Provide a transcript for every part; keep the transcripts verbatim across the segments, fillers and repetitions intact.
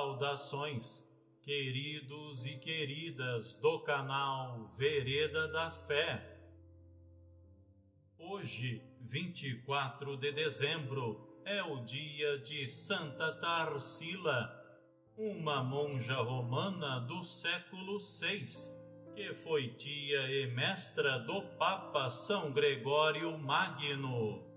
Saudações, queridos e queridas do canal Vereda da Fé. Hoje, vinte e quatro de dezembro, é o dia de Santa Tarsila, uma monja romana do século seis, que foi tia e mestra do Papa São Gregório Magno.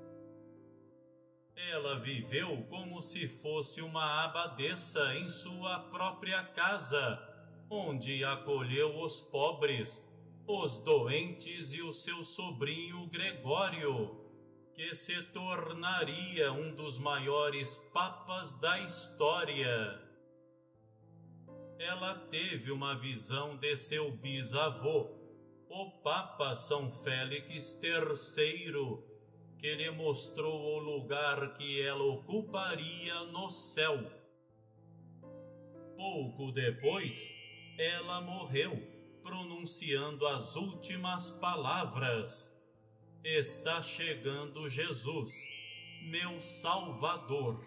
Ela viveu como se fosse uma abadesa em sua própria casa, onde acolheu os pobres, os doentes e o seu sobrinho Gregório, que se tornaria um dos maiores papas da história. Ela teve uma visão de seu bisavô, o Papa São Félix Terceiro, que lhe mostrou o lugar que ela ocuparia no céu. Pouco depois, ela morreu, pronunciando as últimas palavras: "Está chegando Jesus, meu Salvador."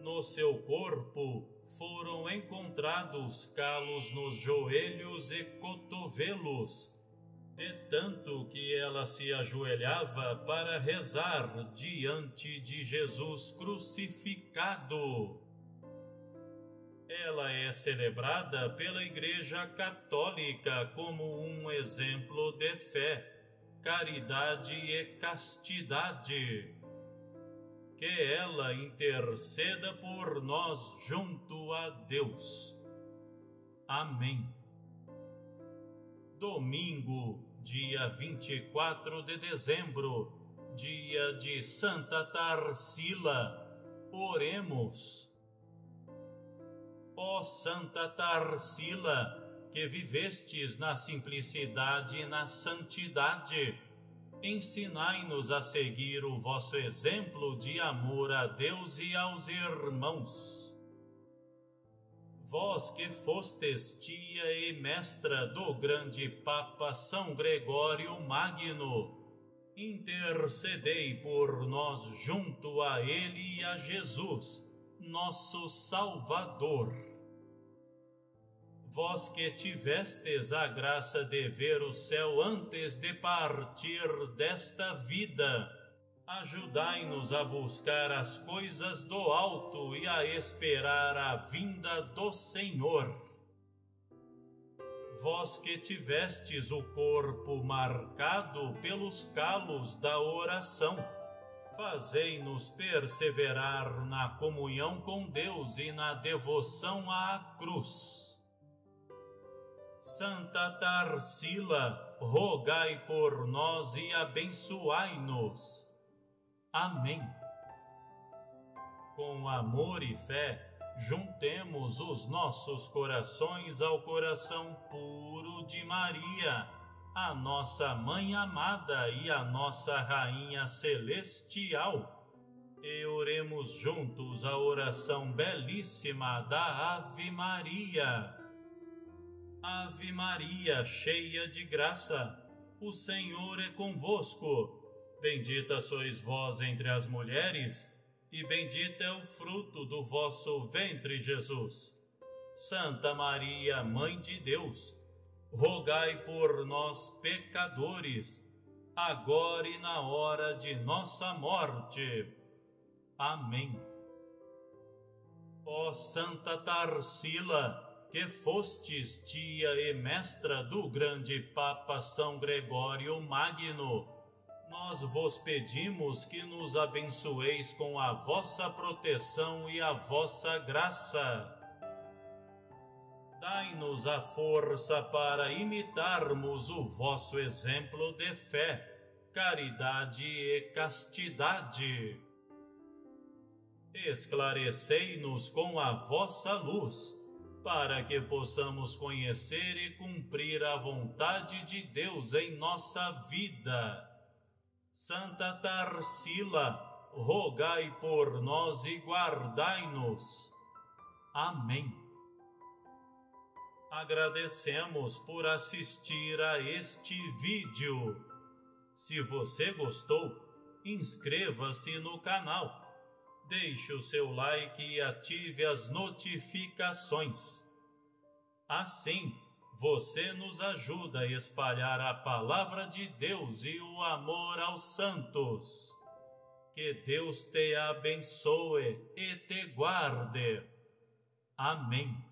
No seu corpo foram encontrados calos nos joelhos e cotovelos, de tanto que ela se ajoelhava para rezar diante de Jesus crucificado. Ela é celebrada pela Igreja Católica como um exemplo de fé, caridade e castidade. Que ela interceda por nós junto a Deus. Amém. Domingo, dia vinte e quatro de dezembro, dia de Santa Tarsila, oremos. Ó Santa Tarsila, que vivestes na simplicidade e na santidade, ensinai-nos a seguir o vosso exemplo de amor a Deus e aos irmãos. Vós que fostes tia e mestra do grande Papa São Gregório Magno, intercedei por nós junto a ele e a Jesus, nosso Salvador. Vós que tivestes a graça de ver o céu antes de partir desta vida, ajudai-nos a buscar as coisas do alto e a esperar a vinda do Senhor. Vós que tivestes o corpo marcado pelos calos da oração, fazei-nos perseverar na comunhão com Deus e na devoção à cruz. Santa Tarsila, rogai por nós e abençoai-nos. Amém. Com amor e fé, juntemos os nossos corações ao coração puro de Maria, a nossa Mãe amada e a nossa Rainha Celestial, e oremos juntos a oração belíssima da Ave Maria. Ave Maria, cheia de graça, o Senhor é convosco. Bendita sois vós entre as mulheres, e bendito é o fruto do vosso ventre, Jesus. Santa Maria, Mãe de Deus, rogai por nós, pecadores, agora e na hora de nossa morte. Amém. Ó Santa Tarsila, que fostes tia e mestra do grande Papa São Gregório Magno, nós vos pedimos que nos abençoeis com a vossa proteção e a vossa graça. Dai-nos a força para imitarmos o vosso exemplo de fé, caridade e castidade. Esclarecei-nos com a vossa luz, para que possamos conhecer e cumprir a vontade de Deus em nossa vida. Santa Tarsila, rogai por nós e guardai-nos. Amém. Agradecemos por assistir a este vídeo. Se você gostou, inscreva-se no canal, Deixe o seu like e ative as notificações. Assim, você nos ajuda a espalhar a palavra de Deus e o amor aos santos. Que Deus te abençoe e te guarde. Amém.